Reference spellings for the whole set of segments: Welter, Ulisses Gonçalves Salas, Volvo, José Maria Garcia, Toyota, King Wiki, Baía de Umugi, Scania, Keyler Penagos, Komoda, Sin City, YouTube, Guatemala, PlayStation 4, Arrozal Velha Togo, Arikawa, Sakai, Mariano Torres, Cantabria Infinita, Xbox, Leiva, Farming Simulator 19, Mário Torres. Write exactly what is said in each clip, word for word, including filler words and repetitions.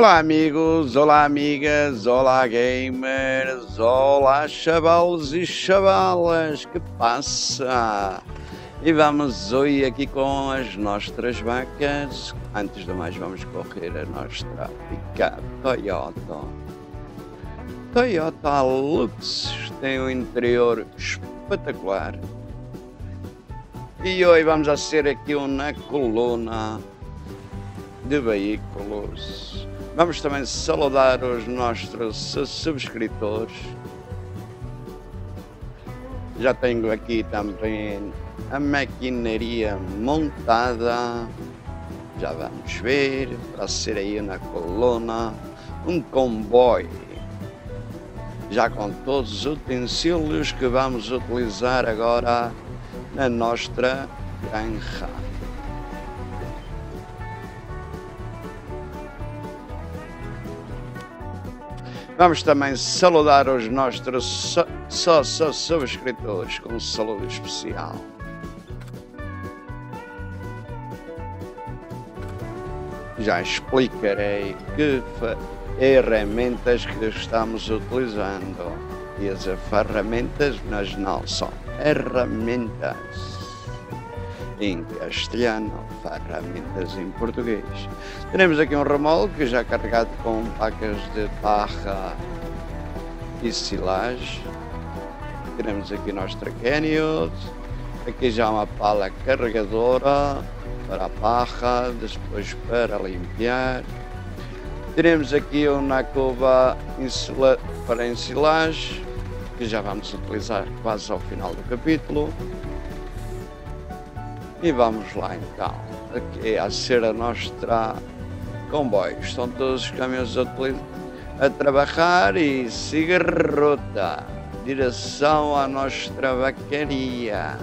Olá amigos, olá amigas, olá gamers, olá chavalos e chavalas, que passa? E vamos hoje aqui com as nossas vacas. Antes de mais vamos correr a nossa picape Toyota. Toyota Lux tem um interior espetacular. E hoje vamos fazer aqui uma coluna de veículos. Vamos também saudar os nossos subscritores. Já tenho aqui também a maquinaria montada. Já vamos ver, para ser aí na coluna, um comboio. Já com todos os utensílios que vamos utilizar agora na nossa granja. Vamos também saudar os nossos só, só, subscritores com um saludo especial. Já explicarei que ferramentas que estamos utilizando. E as ferramentas, mas não são ferramentas em castelhano, ferramentas em português. Teremos aqui um remolque já carregado com pacas de barra e silagem. Teremos aqui nosso traquenio, aqui já uma pala carregadora para a barra, depois para limpiar. Teremos aqui uma cova para ensilagem, que já vamos utilizar quase ao final do capítulo. E vamos lá então, aqui a ser a nossa comboio. Estão todos os caminhões a, a trabalhar e siga a rota, direção à nossa vacaria.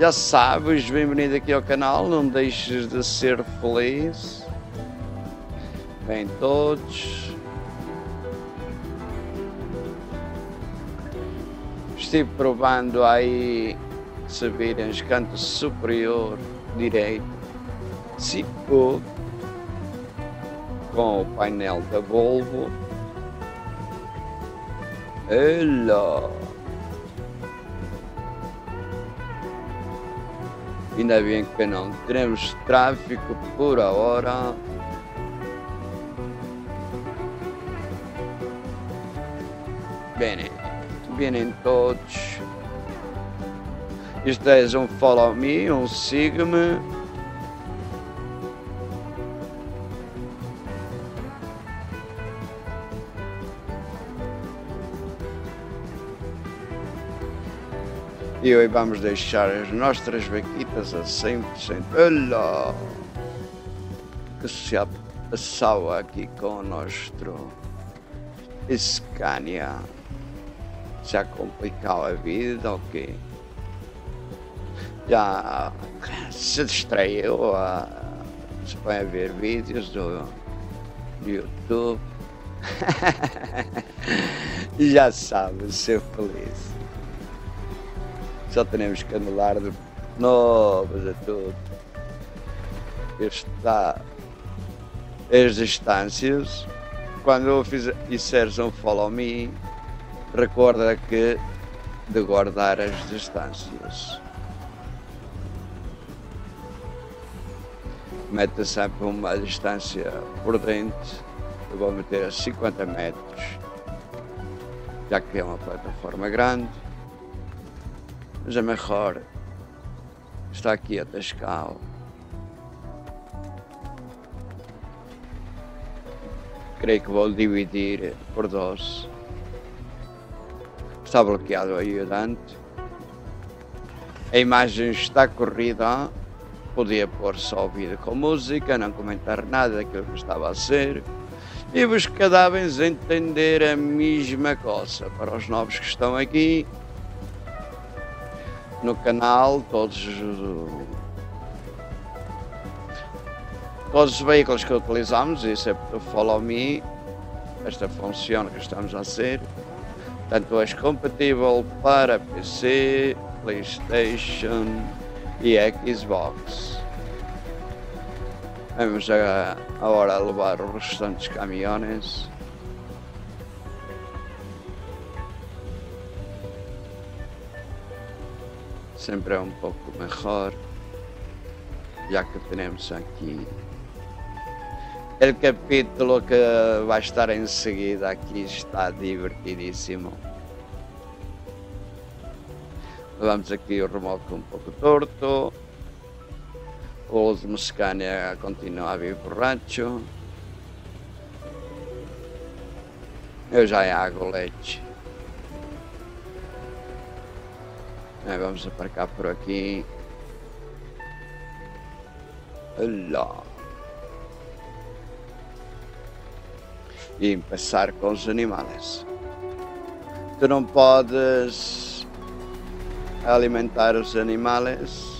Já sabes, bem-vindo aqui ao canal, não deixes de ser feliz. Bem todos. Estive provando aí, se virem, canto superior direito, cinco, com o painel da Volvo. Olá! Ainda bem que não teremos tráfego por agora. Bem, bem todos. Isto é um follow me, um siga-me. E hoje vamos deixar as nossas vaquitas a cem por cento. Olá! Que se passou aqui com o nosso Scania. Já complicou a vida, ok? Já se distraiu, a, se põe a ver vídeos do, do YouTube. E já sabe, ser feliz. Só temos que anular de novas a tudo. Está, as distâncias. Quando eu fizer, fizeres um follow me, recorda que de guardar as distâncias. Meta sempre uma distância prudente. Eu vou meter a cinquenta metros, já que é uma plataforma grande, mas é melhor estar aqui a tascar, creio que vou dividir por doze. Está bloqueado aí o Dante, a imagem está corrida. Podia pôr só o vídeo com música, não comentar nada daquilo que estava a ser. E vos cadáveis entender a mesma coisa. Para os novos que estão aqui no canal, todos, todos os veículos que utilizamos, isso é o follow me, esta função que estamos a ser, tanto é compatível para P C, PlayStation e Xbox. Vamos a, agora a levar os restantes caminhões. Sempre é um pouco melhor, já que temos aqui o capítulo que vai estar em seguida. Aqui está divertidíssimo. Vamos aqui o remolque um pouco torto. O último Scania continua a vir borracho. Eu já engulo leite. É, vamos aparcar por aqui. Olá. E passar com os animais. Tu não podes alimentar os animais.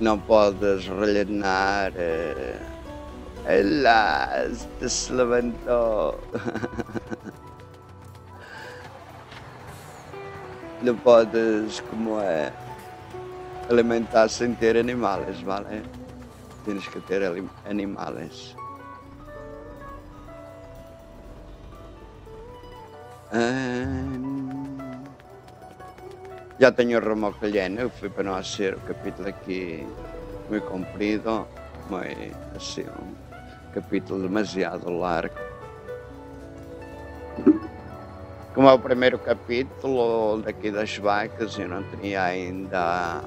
Não podes rellenar. Elas se levantou. Não podes, como é, alimentar sem ter animais, vale? Tens que ter animais. Ah, já tenho o remolque lleno, foi para não hacer o capítulo aqui muito comprido, mas assim, um capítulo demasiado largo. Como é o primeiro capítulo daqui das vacas, eu não tinha ainda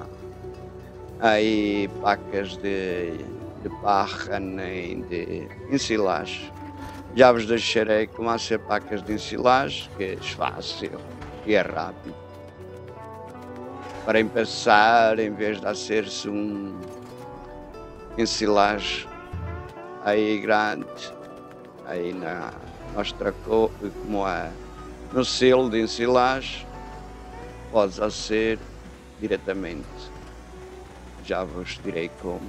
aí pacas de, de parra nem de ensilagem. Já vos deixarei como a ser pacas de ensilagem, que é fácil e é rápido. Para empezar, em vez de hacer-se um ensilagem aí grande, aí na nossa cor, como é no selo de ensilagem, podes hacer diretamente. Já vos direi como.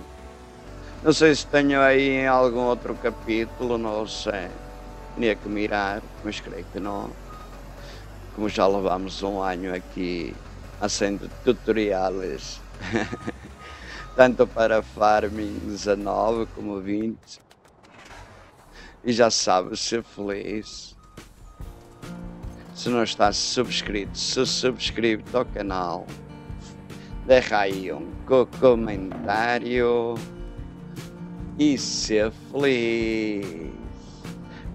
Não sei se tenho aí em algum outro capítulo, não sei, tinha que mirar, mas creio que não. Como já levamos um ano aqui fazendo tutoriais, tanto para Farming dezenove como vinte, e já sabe, ser feliz. Se não está subscrito, se subscreve ao canal, deixa aí um comentário e ser feliz.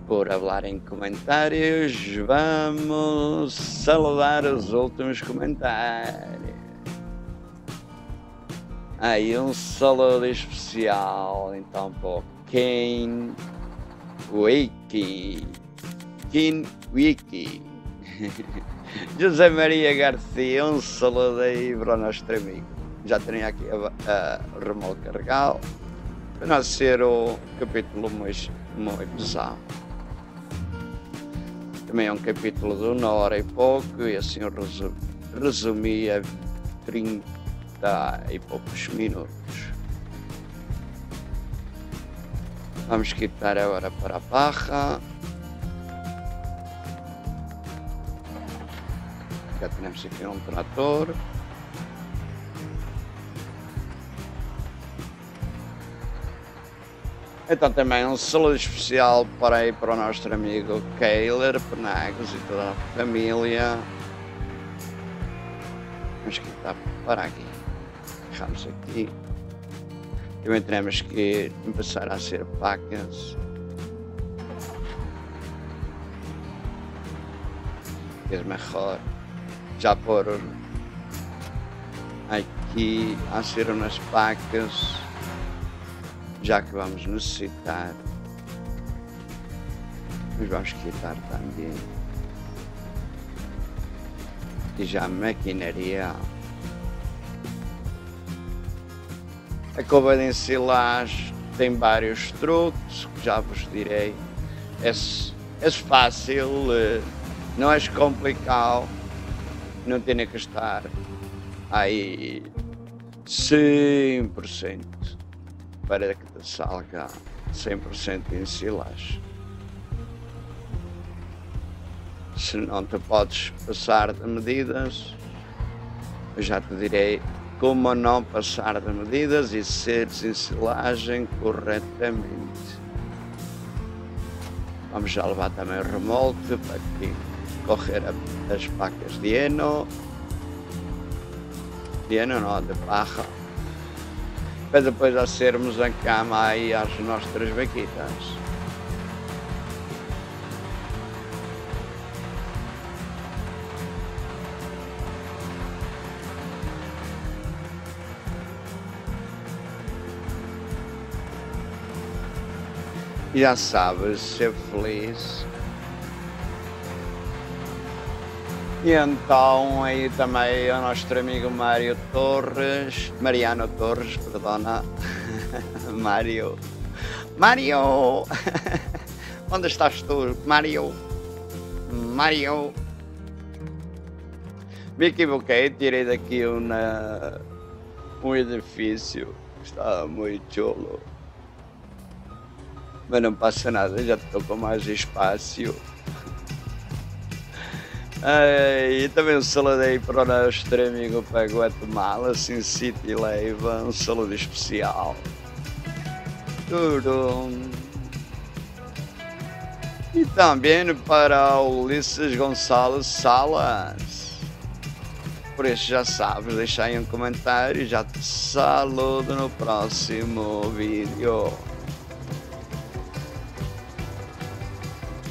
Por falar em comentários, vamos salvar os últimos comentários. Aí um saludo especial, então, para o King Wiki, King Wiki, José Maria Garcia, um saludo aí para o nosso amigo. Já tenho aqui a, a remolque carregado, para não ser o capítulo mais, muito pesado. Também é um capítulo de uma hora e pouco, e assim eu resumi a trinta e poucos minutos. Vamos quitar agora para a parra. Já temos aqui um trator. Então também um saludo especial para aí para o nosso amigo Keyler Penagos e toda a família. Vamos quitar para aqui. Deixamos aqui. Também teremos que começar a ser pacas. É melhor já por aqui a ser umas pacas, já que vamos necessitar, mas vamos quitar também. E já a maquinaria, a cova de ensilagem tem vários truques que já vos direi. É, é fácil, não é complicado, não tem que estar aí cem por cento. Para que te salga cem por cento de ensilagem. Se não te podes passar de medidas, eu já te direi como não passar de medidas e ser cincelagem corretamente. Vamos já levar também o remolque para que correr as pacas de heno, de heno não, de parra, para depois acermos a cama aí às nossas vaquitas. Já sabes, ser feliz. E então aí também o nosso amigo Mário Torres, Mariano Torres, perdona, Mário, Mário, onde estás tu, Mário, Mário? Me equivoquei, tirei daqui uma, um edifício que está muito chulo. Mas não passa nada, já estou com mais espaço. Ai, e também um saludei para o nosso amigo para Guatemala, Sin City, Leiva, um saludo especial. Tudo. E também para Ulisses Gonçalves Salas. Por isso já sabes, deixa aí um comentário e já te saludo no próximo vídeo.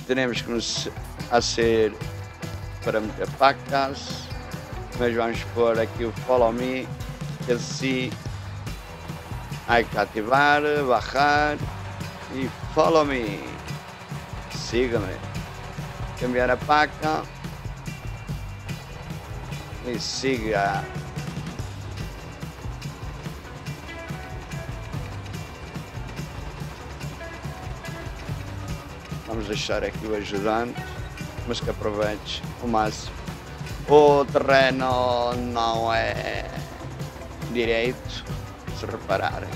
Teremos que nos fazer para meter pacas, mas vamos pôr aqui o follow me, que assim há que ativar, baixar e follow me, siga-me, cambiar a paca e siga. Vamos deixar aqui o ajudante, mas que aproveite o máximo. O terreno não é direito, se repararem.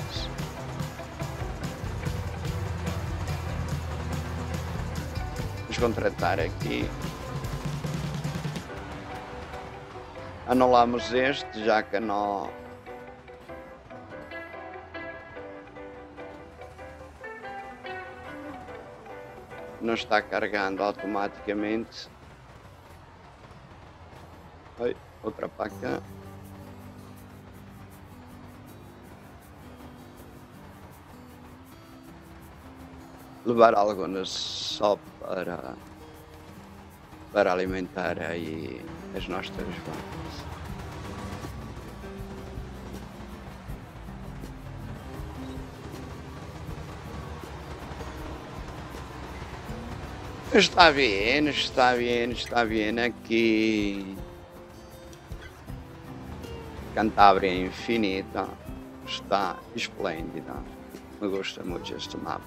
Vamos contratar aqui. Anulamos este, já que não... não está carregando automaticamente. Oi, outra paca. Levar algumas só para, para alimentar aí as nossas vacas. Está bem, está bem, está bem aqui. Cantabria Infinita está esplêndida. Me gusta muito este mapa.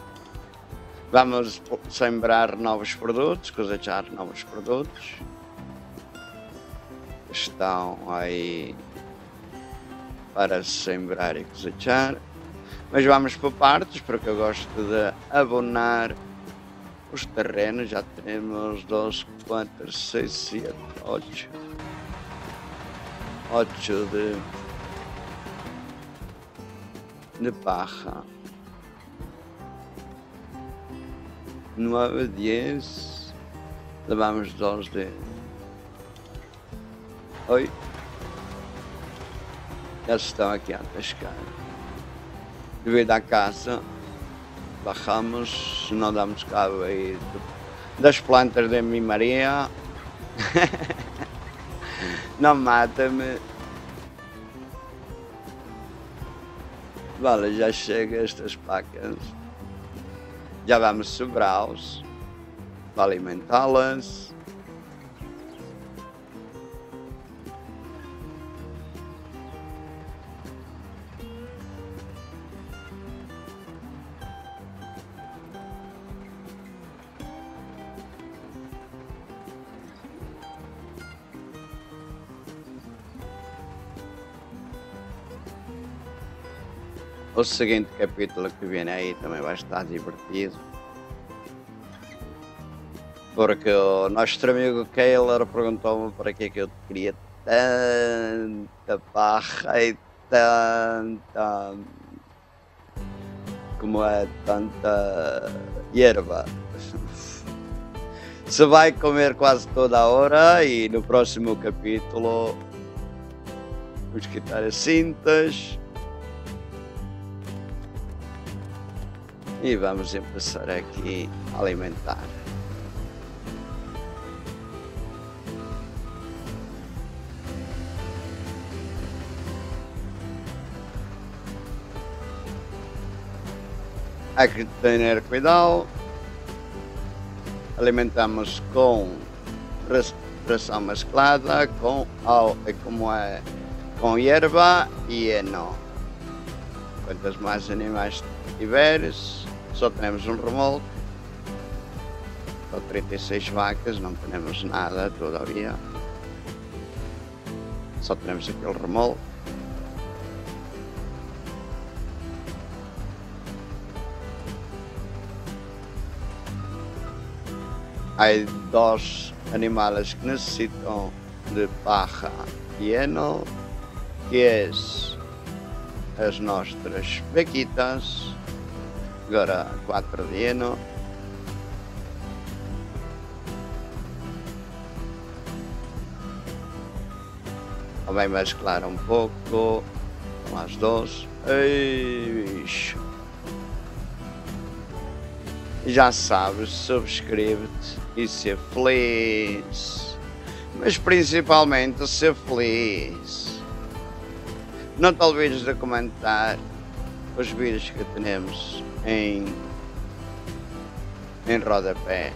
Vamos sembrar novos produtos, cosechar novos produtos. Estão aí para sembrar e cosechar. Mas vamos por partes, porque eu gosto de abonar os terrenos. Já temos dois, quatro, seis, sete, oito. oito de, de parra. nove, dez. Levamos dois de... Oi. Já estão aqui a pescar. Devido à caça, barramos, não damos cabo aí das plantas de mim, Maria. Não mata-me. Vale, já chega estas pacas. Já vamos sobrá-los para alimentá-las. O seguinte capítulo que vem aí também vai estar divertido, porque o nosso amigo Keyler perguntou-me para que é que eu queria tanta parra e tanta como é tanta erva. Se vai comer quase toda a hora e no próximo capítulo vamos quitar as cintas e vamos começar aqui a alimentar. Há que ter cuidado. Alimentamos com ração mesclada, com, como é, com erva e eno. Quantos mais animais tiveres, só temos um remolque. Só trinta e seis vacas, não temos nada todavia. Só temos aquele remolque. Há dois animais que necessitam de paja e heno, que é as nossas vaquitas, agora quatro de heno. Também mesclar um pouco com as duas. Já sabes, subscreve-te e ser feliz, mas principalmente ser feliz. Não te olvides de comentar os vídeos que temos em, em rodapé.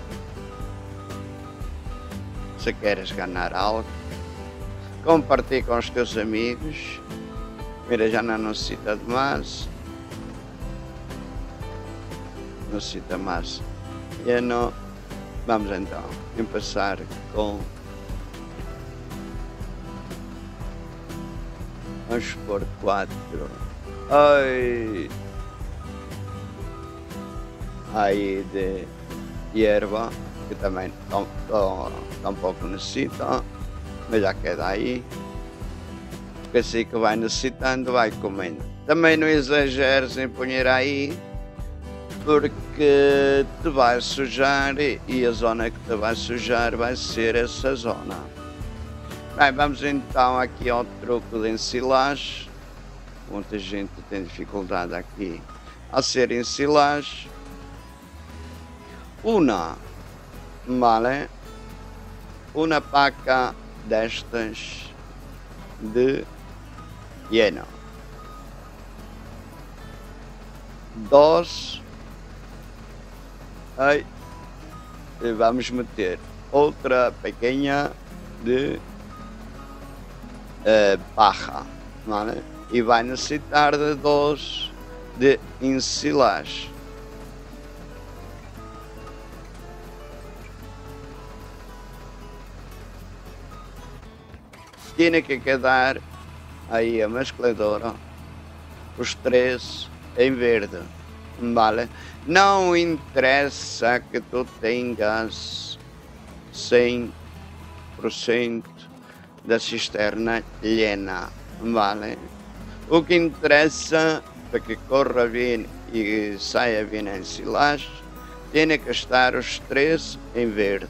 Se queres ganhar algo, compartilha com os teus amigos. Mira, já não necessita de mais. Não cita mais. E não. Vamos então começar com. Vamos por quatro. Ai! Aí de erva, que também tão, tão, tão pouco necessita, mas já queda aí. Porque assim que vai necessitando, vai comendo. Também não exageres em punhar aí, porque te vai sujar e a zona que te vai sujar vai ser essa zona. Bem, vamos então aqui ao troco de ensilagem. Muita gente tem dificuldade aqui a ser ensilagem. Uma, vale, uma paca destas de heno. Dois. Aí, vamos meter outra pequena de uh, paja, não é? E vai necessitar de dois de ensilagem. Tinha que quedar aí a mescladora, os três em verde, vale? Não interessa que tu tenhas cem por cento da cisterna llena, vale? O que interessa para que corra bem e saia bem em silagem, tem que estar os três em verde,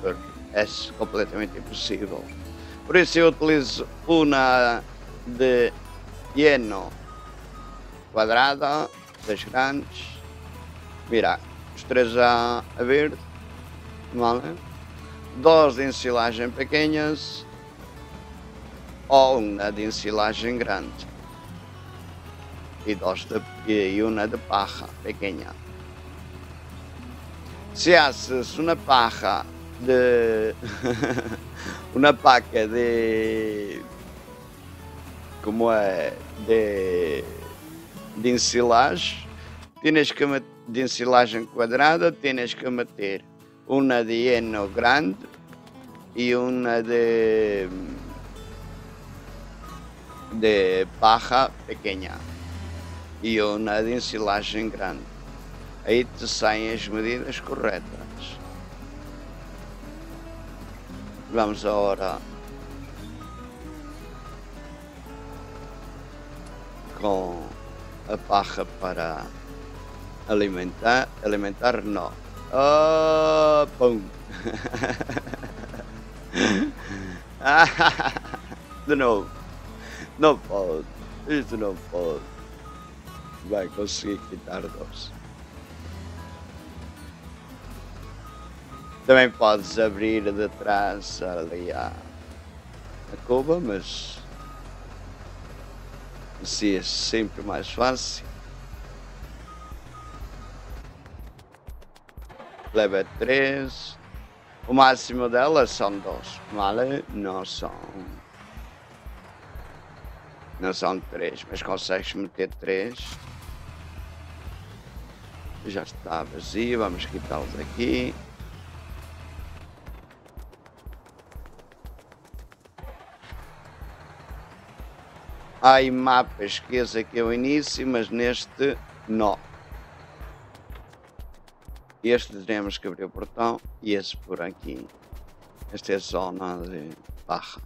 porque é completamente impossível. Por isso eu utilizo uma de heno quadrada, das grandes. Mira, os três a verde, vale? Dois de ensilagem pequenas ou uma de ensilagem grande e, dois de, e uma de paja pequena. Se haces uma paja de... uma paca de... como é? De, de ensilagem, tens que meter de ensilagem quadrada, tens que meter uma de heno grande e uma de de paja pequena e uma de ensilagem grande. Aí te saem as medidas corretas. Vamos agora com a barra para alimentar, alimentar não. Oh, bom. De novo. Não pode. Isto não pode. Vai conseguir quitar dois. Também podes abrir de trás ali a cuba, mas assim é sempre mais fácil. Leva três. O máximo delas são dois, vale? Não são. Não são três, mas consegues meter três. Já está vazio, vamos quitá-los aqui. Ai, mapa, esqueça que é o início, mas neste não. Este teremos que abrir o portão e esse por aqui. Esta é a zona de barra.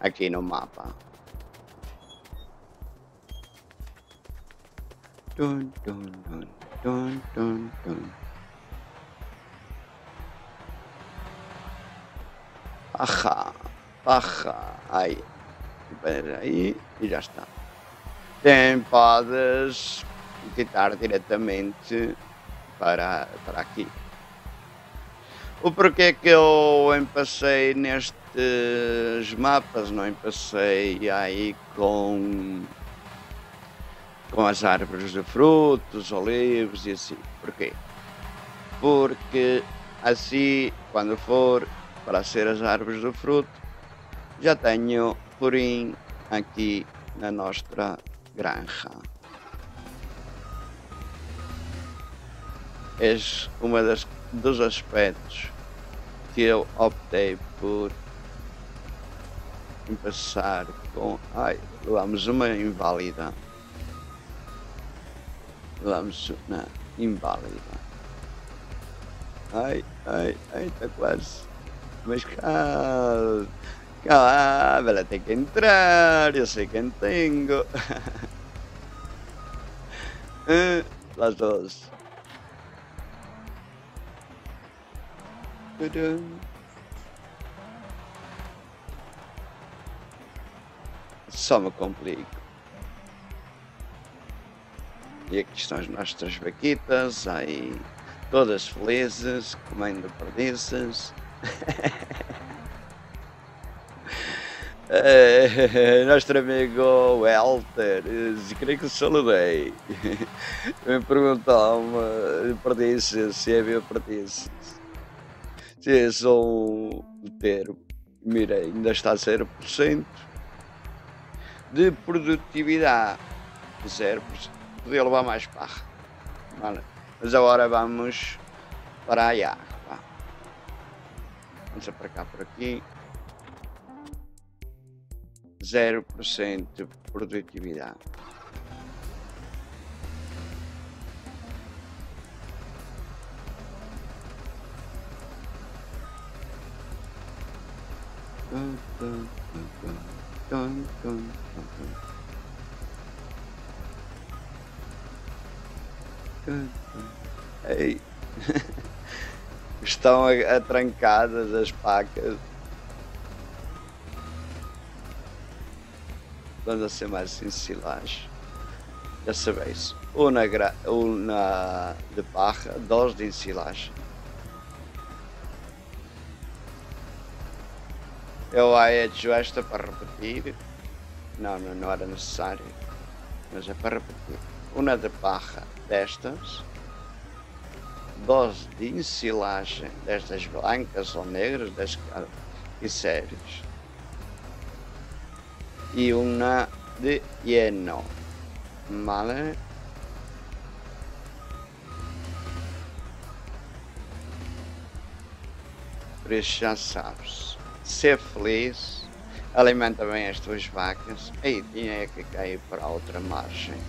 Aqui no mapa. Dun, dun, dun, dun, dun, dun. Barra, barra, ai. Aí e já está. Tem, podes quitar diretamente para, para aqui. O porquê que eu empacei nestes mapas, não empacei aí com, com as árvores de frutos, olivos e assim. Porquê? Porque assim, quando for para ser as árvores de fruto, já tenho purim aqui na nossa granja. És um dos aspectos que eu optei por passar com... Ai, vamos uma inválida. Vamos uma inválida. Ai, ai, ai, está quase. Mas calma. Ah, ela tem que entrar, eu sei quem tenho. Las dos. Só me complico. E aqui estão as nossas vaquitas, aí todas felizes, comendo perdices. É, nosso amigo Welter, creio que o saludei. Me perguntou-me, perdices, se havia perdices. Se sou o termo, mira, ainda está a zero por cento de produtividade. zero por cento. Podia levar mais barra. Vale. Mas agora vamos para a água. Vamos aparcar por aqui. zero por cento de produtividade. Ei. Estão atrancadas as pacas. Vamos a ser mais sinceros. Já sabeis, uma, gra... uma de barra, dois de ensilagem. Eu acho esta para repetir. Não, não, não era necessário. Mas é para repetir. Uma de barra destas. Dois de ensilagem destas brancas ou negras, das que séries. E uma de heno, vale? Por isso já sabes, ser feliz, alimenta bem as tuas vacas, aí tinha que cair para outra margem.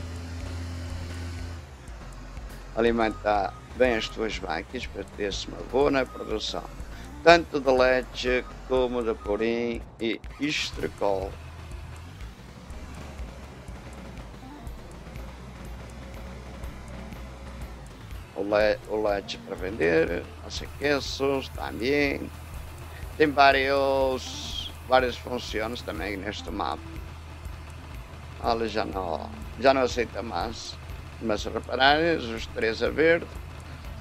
Alimenta bem as tuas vacas para teres uma boa produção, tanto de leite como de purim e estercol. le o leite para vender, as queijos também. Tem vários, várias funções também neste mapa. Olha, já não, já não aceita mais. Mas repararem, os três a verde,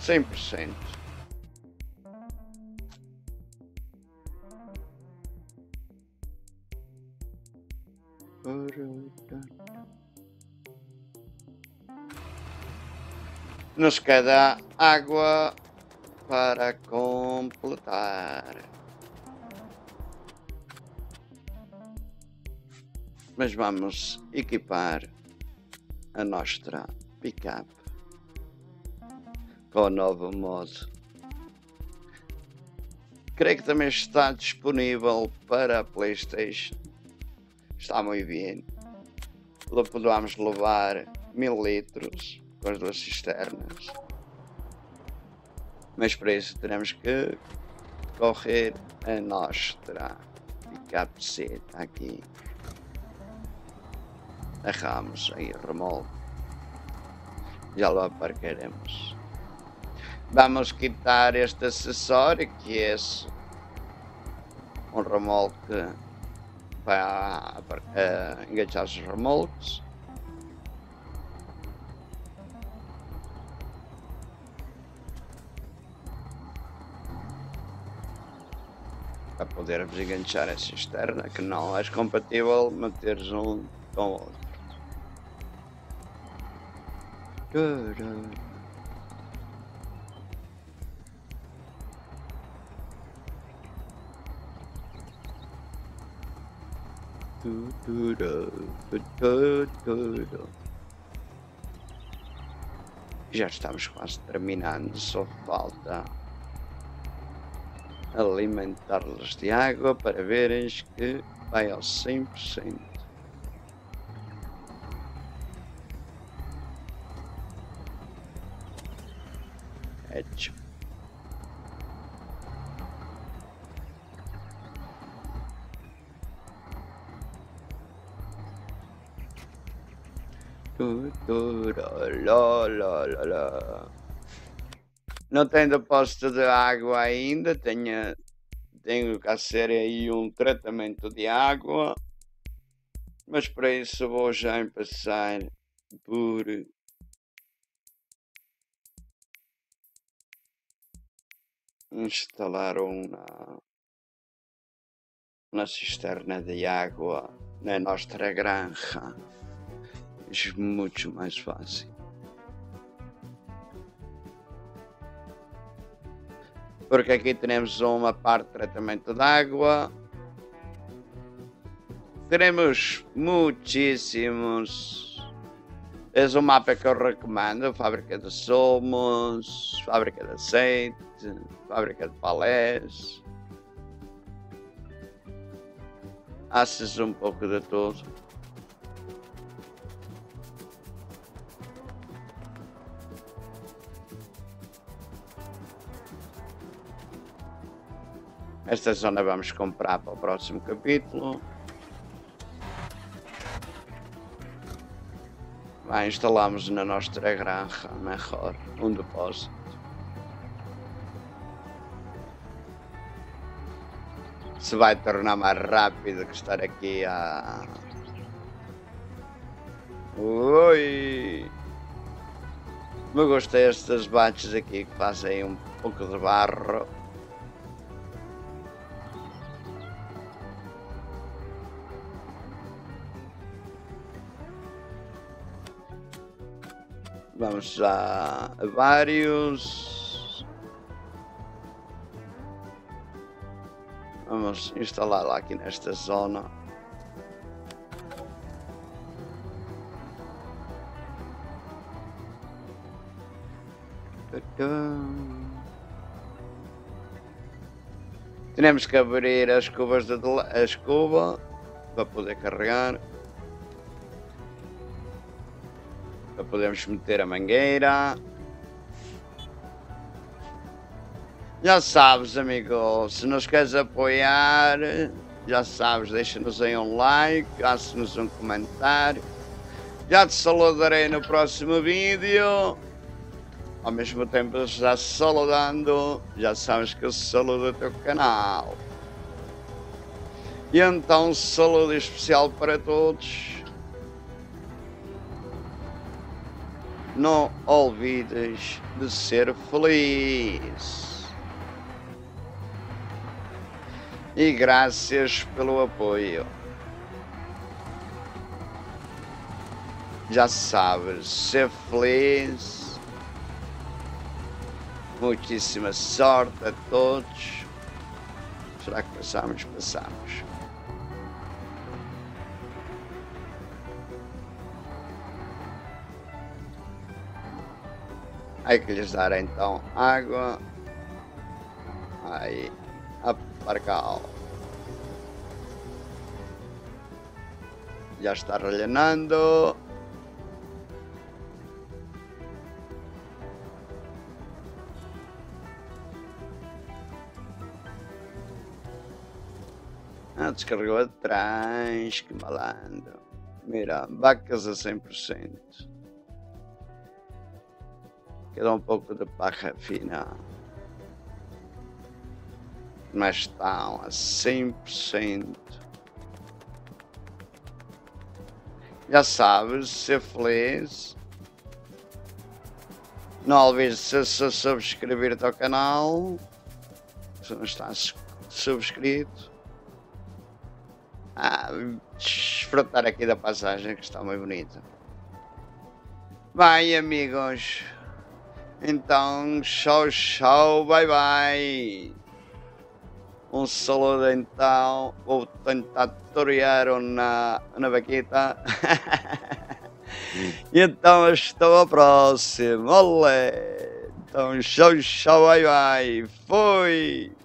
cem por cento. Nos queda água para completar. Mas vamos equipar a nossa pick-up com o novo modo. Creio que também está disponível para a PlayStation. Está muito bem. Podemos levar mil litros com as duas cisternas, mas para isso teremos que correr a nossa pick-up C aqui. Arramos aí o remolque. Já lo aparcaremos. Vamos quitar este acessório que é esse, um remolque para uh, enganchar os remolques. Para podermos enganchar a cisterna, que não é compatível manteres um com o outro. Já estamos quase terminando, só falta alimentá-los de água para verem que vai ao cem por cento. Não tem depósito de água ainda, tenho, tenho que fazer aí um tratamento de água, mas para isso vou já passar por instalar uma, uma cisterna de água na nossa granja. É muito mais fácil. Porque aqui temos uma parte de tratamento de água. Teremos muitíssimos. Esse é o mapa que eu recomendo, fábrica de sumos, fábrica de azeite, fábrica de palés. Haces um pouco de tudo. Esta zona vamos comprar para o próximo capítulo. Ah, instalamos na nossa granja mejor um depósito. Se vai tornar mais rápido que estar aqui a... Ui! Me gostam estes bates aqui que fazem um pouco de barro. Vamos a vários. Vamos instalar lá aqui nesta zona. Temos que abrir as cubas de a escova para poder carregar. Podemos meter a mangueira. Já sabes, amigo, se nos queres apoiar, já sabes, deixa-nos aí um like, faça-nos um comentário. Já te saludarei no próximo vídeo. ao mesmo tempo já saludando, já sabes que eu saludo o teu canal. E então, saludo especial para todos. Não olvides de ser feliz. E graças pelo apoio. Já sabes, ser feliz. Muitíssima sorte a todos. Será que passamos? Passamos. Há que lhes dar então água. Aí, aparcal. Já está rellenando. Ah, descarregou atrás, que malandro. Mira, vacas a cem por cento. Quer dar um pouco de parra fina. Mas estão a cem por cento. Já sabes, ser feliz. Não olvides de se subscrever-te ao canal. Se não estás subscrito. Ah, desfrutar aqui da paisagem que está muito bonita. Bem, amigos. Então, tchau, tchau, bye, bye. Um saludo, então. Vou tentar torear na, na vaquita. Então, estou ao próximo. Olé. Então, tchau, tchau, bye, bye. Fui.